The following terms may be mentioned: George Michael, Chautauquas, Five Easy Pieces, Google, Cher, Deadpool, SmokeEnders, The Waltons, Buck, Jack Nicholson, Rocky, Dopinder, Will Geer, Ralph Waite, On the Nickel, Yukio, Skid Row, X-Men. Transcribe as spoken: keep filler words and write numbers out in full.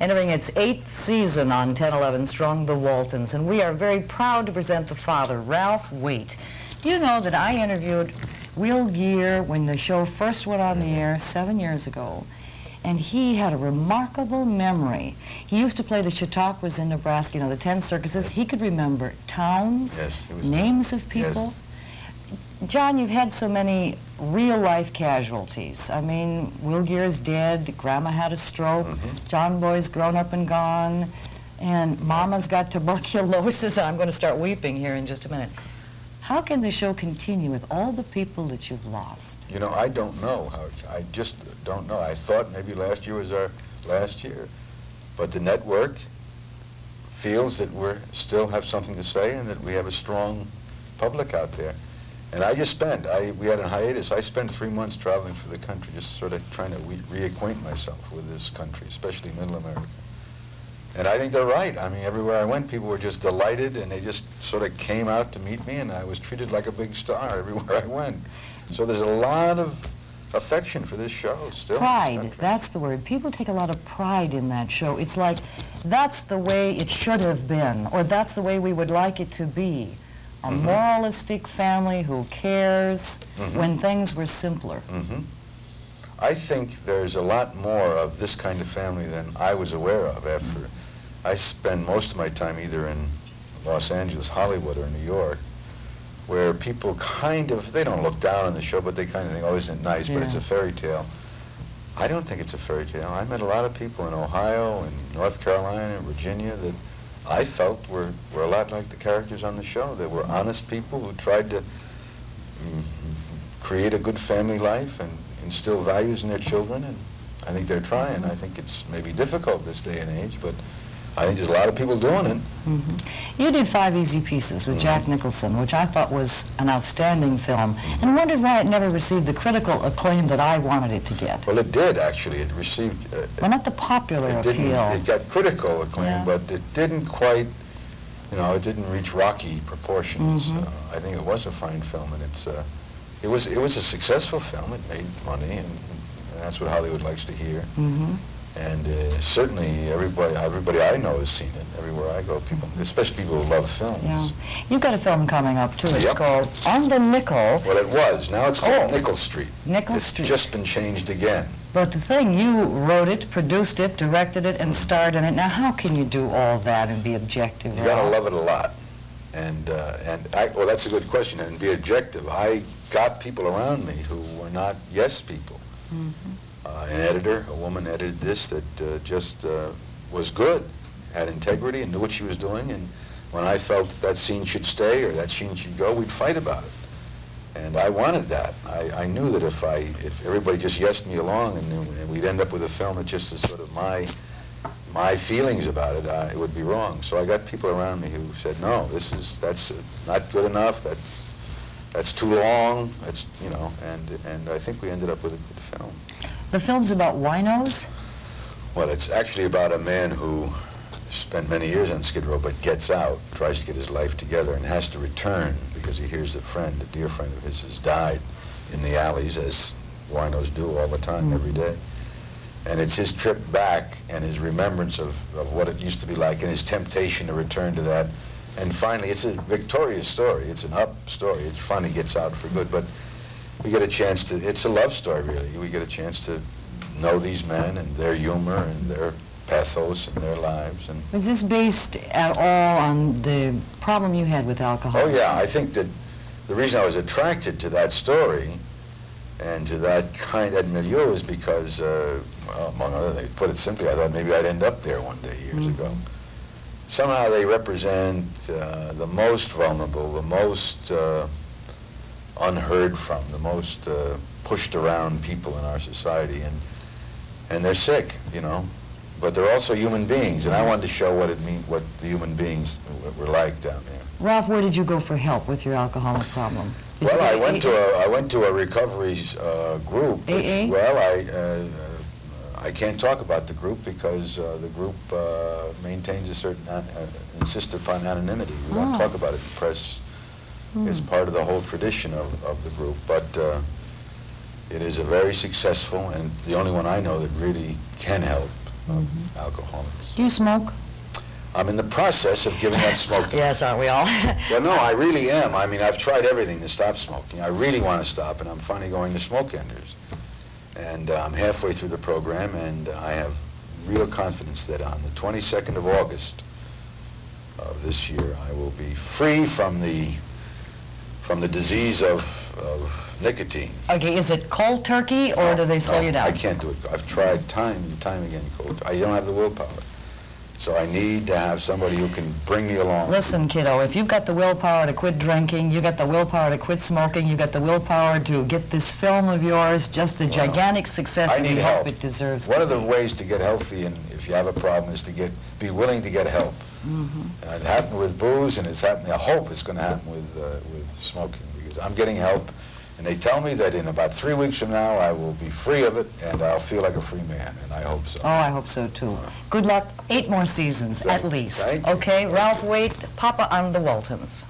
Entering its eighth season on ten eleven Strong, The Waltons, and we are very proud to present the father, Ralph Waite. Do you know that I interviewed Will Geer when the show first went on the air seven years ago, and he had a remarkable memory. He used to play the Chautauquas in Nebraska, you know, the ten circuses. He could remember towns, yes, names of people. Yes. John, you've had so many real-life casualties. I mean, Will Geer is dead, Grandma had a stroke, mm-hmm. John Boy's grown up and gone, and Mama's got tuberculosis. I'm going to start weeping here in just a minute. How can the show continue with all the people that you've lost? You know, I don't know. How, I just don't know. I thought maybe last year was our last year. But the network feels that we still have something to say and that we have a strong public out there. And I just spent, I, we had a hiatus, I spent three months traveling for the country, just sort of trying to re reacquaint myself with this country, especially middle America. And I think they're right. I mean, everywhere I went, people were just delighted, and they just sort of came out to meet me, and I was treated like a big star everywhere I went. So there's a lot of affection for this show still. Pride, that's the word. People take a lot of pride in that show. It's like, that's the way it should have been, or that's the way we would like it to be. A mm-hmm. moralistic family who cares mm-hmm. when things were simpler. Mm-hmm. I think there's a lot more of this kind of family than I was aware of after. I spend most of my time either in Los Angeles, Hollywood, or New York, where people kind of, they don't look down on the show, but they kind of think, oh, isn't it nice, yeah. but it's a fairy tale. I don't think it's a fairy tale. I met a lot of people in Ohio, and North Carolina, and Virginia that I felt were, were a lot like the characters on the show. They were honest people who tried to mm, create a good family life and instill values in their children, and I think they're trying. I think it's maybe difficult this day and age, but I think there's a lot of people doing it. Mm-hmm. You did Five Easy Pieces with mm-hmm. Jack Nicholson, which I thought was an outstanding film, mm-hmm. and wondered why it never received the critical acclaim that I wanted it to get. Well, it did, actually. It received... Uh, well, not the popular it appeal. It got critical acclaim, yeah. but it didn't quite, you know, it didn't reach Rocky proportions. Mm-hmm. uh, I think it was a fine film, and it's... Uh, It was, it was a successful film. It made money, and, and that's what Hollywood likes to hear. Mm-hmm. And uh, certainly everybody, everybody I know has seen it. Everywhere I go, people, especially people who love films. Yeah. You've got a film coming up, too. It's yep. called On the Nickel. Well, it was. Now it's called oh. Nickel Street. Nickel it's Street. It's just been changed again. But the thing, you wrote it, produced it, directed it, and mm-hmm. starred in it. Now, how can you do all that and be objective? You got to love it a lot. And, uh, and I, well, that's a good question, and be objective. I got people around me who were not yes people. Mm-hmm. uh, an editor, a woman edited this that uh, just uh, was good, had integrity and knew what she was doing, and when I felt that, that scene should stay or that scene should go, we'd fight about it. And I wanted that. I, I knew that if, I, if everybody just yesed me along and, and we'd end up with a film that just is sort of my my feelings about it, I, it would be wrong. So I got people around me who said, no, this is, that's not good enough, that's, that's too long, that's, you know, and, and I think we ended up with a good film. The film's about winos? Well, it's actually about a man who spent many years on Skid Row, but gets out, tries to get his life together, and has to return because he hears a friend, a dear friend of his, has died in the alleys, as winos do all the time, mm-hmm. every day. And it's his trip back and his remembrance of, of what it used to be like and his temptation to return to that. And finally, it's a victorious story. It's an up story. It's finally gets out for good. But we get a chance to, it's a love story, really. We get a chance to know these men and their humor and their pathos and their lives. And was this based at all on the problem you had with alcohol? Oh, yeah. I think that the reason I was attracted to that story and to that kind of milieu is because, uh, well, among other things, put it simply, I thought maybe I'd end up there one day years mm-hmm. ago. Somehow they represent uh, the most vulnerable, the most uh, unheard from, the most uh, pushed around people in our society, and and they're sick, you know, but they're also human beings, and I wanted to show what it mean, what the human beings were like down there. Ralph, where did you go for help with your alcoholic problem? Did well, I went a to a I went to a recovery uh, group. Which, well, I. Uh, I can't talk about the group because uh, the group uh, maintains a certain, uh, insists upon anonymity. We don't ah. talk about it in press. Mm. It's part of the whole tradition of, of the group. But uh, it is a very successful, and the only one I know that really can help mm-hmm. alcoholics. Do you smoke? I'm in the process of giving up smoking. Yes, aren't we all? Well, no, I really am. I mean, I've tried everything to stop smoking. I really want to stop, and I'm finally going to SmokeEnders. And uh, I'm halfway through the program, and uh, I have real confidence that on the twenty-second of August of this year, I will be free from the from the disease of, of nicotine. Okay, is it cold turkey, or no, do they slow no, you down? I can't do it. I've tried time and time again cold. I don't have the willpower. So I need to have somebody who can bring me along. Listen, kiddo, if you've got the willpower to quit drinking, you've got the willpower to quit smoking, you've got the willpower to get this film of yours, just the well, gigantic success that you hope it deserves. One of the ways to get healthy, and if you have a problem, is to get be willing to get help. Mm-hmm. And it happened with booze, and it's happening. I hope it's going to happen with uh, with smoking, because I'm getting help, and they tell me that in about three weeks from now, I will be free of it, and I'll feel like a free man, and I hope so. Oh, I hope so, too. Uh, Good luck. Eight more seasons, thank, at least. Okay, Ralph Waite, Papa on the Waltons.